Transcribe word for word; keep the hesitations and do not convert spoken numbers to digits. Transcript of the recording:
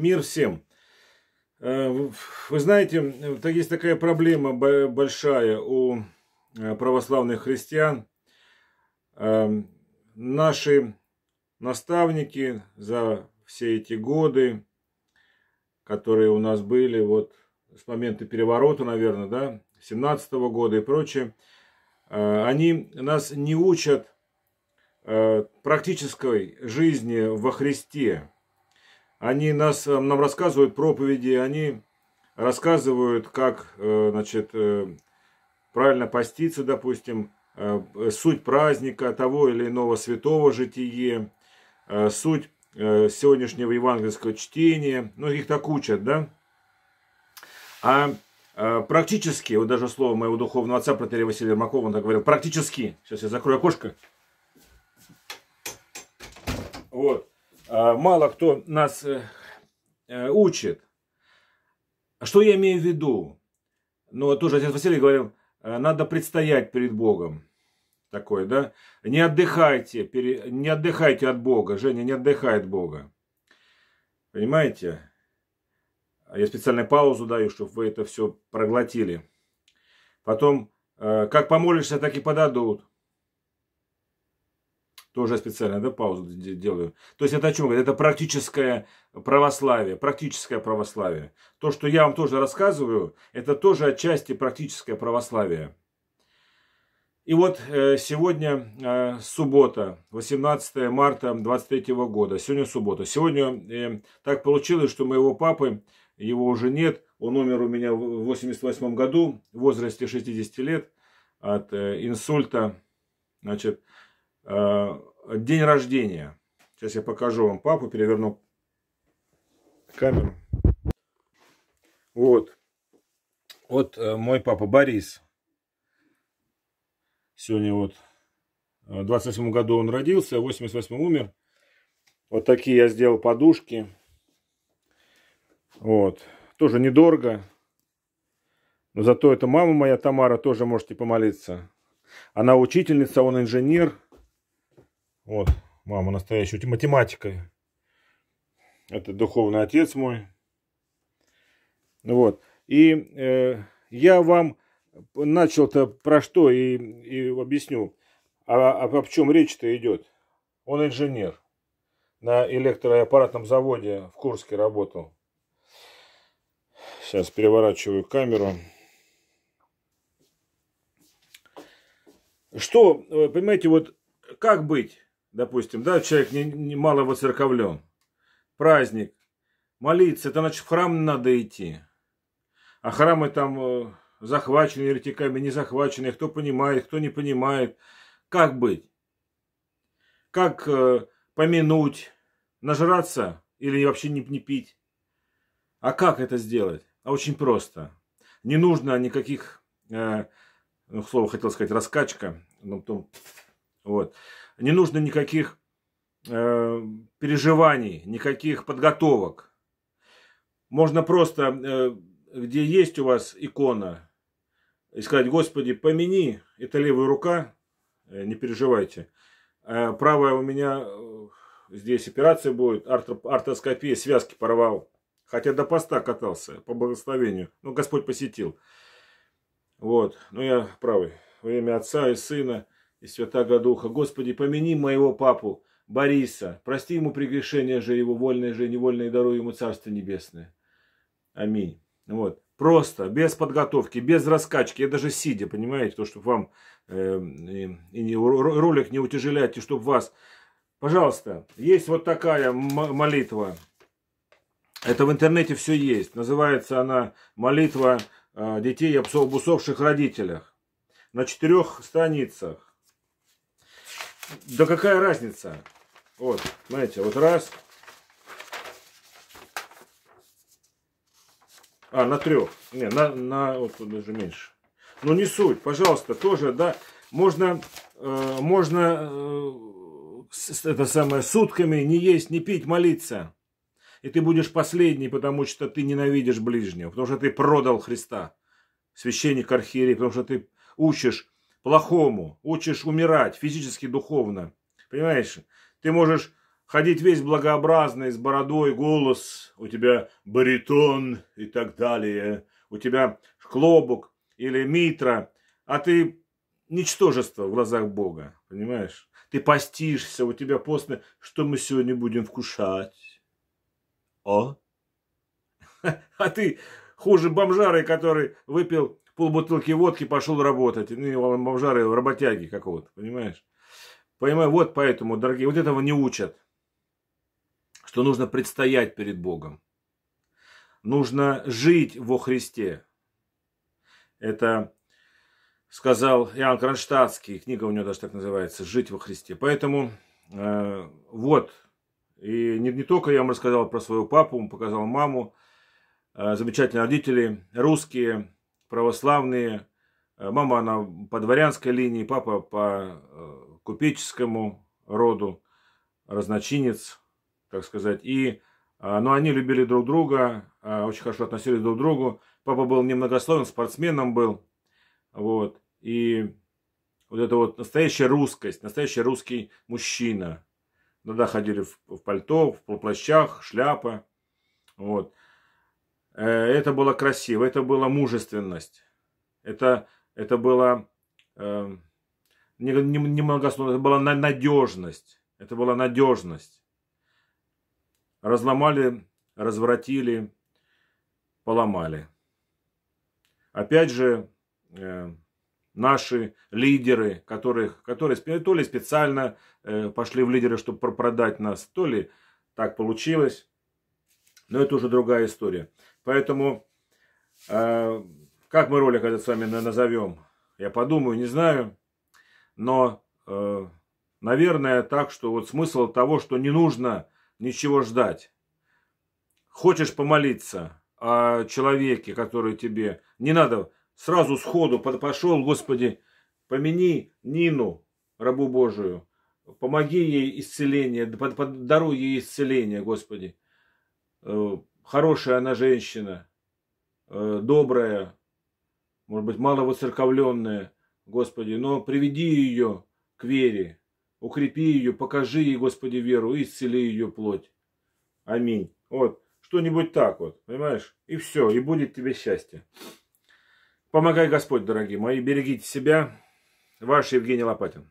Мир всем. Вы знаете, есть такая проблема большая у православных христиан. Наши наставники за все эти годы, которые у нас были, вот с момента переворота, наверное, да, семнадцатого года и прочее, они нас не учат практической жизни во Христе. Они нас, нам рассказывают проповеди, они рассказывают, как, значит, правильно поститься, допустим, суть праздника того или иного святого житие, суть сегодняшнего евангельского чтения, ну их так учат, да? А практически, вот даже слово моего духовного отца, протоиерея Василия Ермакова, он так говорил, практически, сейчас я закрою окошко, вот, мало кто нас учит. Что я имею в виду? Ну, тоже отец Василий говорил, надо предстоять перед Богом. Такое, да? Не отдыхайте, пере... не отдыхайте от Бога. Женя не отдыхает от Бога. Понимаете? Я специально паузу даю, чтобы вы это все проглотили. Потом, как помолишься, так и подадут. Тоже специально, да, паузу делаю. То есть это о чем говорит? Это практическое православие. Практическое православие. То, что я вам тоже рассказываю, это тоже отчасти практическое православие. И вот сегодня суббота, восемнадцатое марта двадцать третьего года. Сегодня суббота. Сегодня так получилось, что моего папы, его уже нет. Он умер у меня в восемьдесят восьмом году, в возрасте шестидесяти лет, от инсульта. Значит, день рождения. Сейчас я покажу вам папу, переверну камеру. Вот. Вот мой папа Борис. Сегодня вот в двадцать восьмом году он родился, в восемьдесят восьмом умер. Вот такие я сделал подушки. Вот. Тоже недорого. Но зато это мама моя, Тамара, тоже можете помолиться. Она учительница, он инженер. Вот, мама настоящая математика. Это духовный отец мой. Вот. И э, я вам начал-то про что и, и объясню. А, а, о чем речь-то идет? Он инженер. На электроаппаратном заводе в Курске работал. Сейчас переворачиваю камеру. Что, понимаете, вот как быть? Допустим, да, человек не, не мало воцерковлен. Праздник. Молиться, это значит в храм надо идти. А храмы там э, захвачены еретиками, не захвачены. Кто понимает, кто не понимает. Как быть? Как э, помянуть? Нажраться или вообще не, не пить? А как это сделать? А очень просто. Не нужно никаких, э, ну, слово хотел сказать, раскачка. Но потом, вот. Не нужно никаких э, переживаний, никаких подготовок. Можно просто, э, где есть у вас икона, и сказать: Господи, помяни, это левая рука, э, не переживайте. Э, правая у меня, э, здесь операция будет, артро, артроскопия, связки порвал. Хотя до поста катался, по благословению. Ну, Господь посетил. Вот, ну я правый, во имя Отца и Сына и Святаго Духа. Господи, помяни моего папу Бориса. Прости ему прегрешения же его, вольное же и невольное, и даруй ему Царство Небесное. Аминь. Вот. Просто, без подготовки, без раскачки. Я даже сидя, понимаете, то, чтобы вам э, и не, ролик не утяжелять, и чтобы вас... Пожалуйста, есть вот такая молитва. Это в интернете все есть. Называется она «Молитва э, детей об усопших родителях». На четырех страницах. Да какая разница? Вот, знаете, вот раз. А, на трех. Не, на, на вот даже меньше. Ну, не суть, пожалуйста, тоже, да. Можно, э, можно э, с, это самое, сутками не есть, не пить, молиться. И ты будешь последний, потому что ты ненавидишь ближнего. Потому что ты продал Христа, священник, архиерей. Потому что ты учишь плохому, учишь умирать физически, духовно, понимаешь? Ты можешь ходить весь благообразный, с бородой, голос, у тебя баритон и так далее, у тебя хлобук или митра, а ты ничтожество в глазах Бога, понимаешь? Ты постишься, у тебя постное, что мы сегодня будем вкушать? О? А ты хуже бомжары, который выпил полбутылки водки, пошел работать. Ну, бомжары, работяги какого-то, понимаешь? Понимаю, вот поэтому, дорогие, вот этого не учат. Что нужно предстоять перед Богом. Нужно жить во Христе. Это сказал Иоанн Кронштадтский. Книга у него даже так называется. «Жить во Христе». Поэтому э, вот. И не, не только я вам рассказал про своего папу, он показал маму. Э, замечательные родители. Русские, православные. Э, мама, она по дворянской линии. Папа по... Э, купеческому роду, разночинец, так сказать. И, но ну, они любили друг друга, очень хорошо относились друг к другу. Папа был немногословен, спортсменом был. Вот. И вот это вот настоящая русскость, настоящий русский мужчина. Иногда ходили в, в пальто, в полуплащах, шляпа. Вот. Это было красиво, это была мужественность. Это, это было... Э, немногословно, это была надежность. Это была надежность. Разломали, развратили, поломали. Опять же, э, наши лидеры, которые, которые то ли специально э, пошли в лидеры, чтобы продать нас, то ли так получилось. Но это уже другая история. Поэтому, э, как мы ролик этот с вами назовем, я подумаю, не знаю. Но, э, наверное, так, что вот смысл того, что не нужно ничего ждать. Хочешь помолиться о человеке, который тебе... Не надо сразу сходу пошел, Господи, помяни Нину, рабу Божию. Помоги ей исцеление, подаруй ей исцеление, Господи. Э, хорошая она женщина, э, добрая, может быть, маловоцерковленная. Господи, но приведи ее к вере, укрепи ее, покажи ей, Господи, веру и исцели ее плоть. Аминь. Вот, что-нибудь так вот, понимаешь? И все, и будет тебе счастье. Помогай Господь, дорогие мои, берегите себя. Ваш Евгений Лопатин.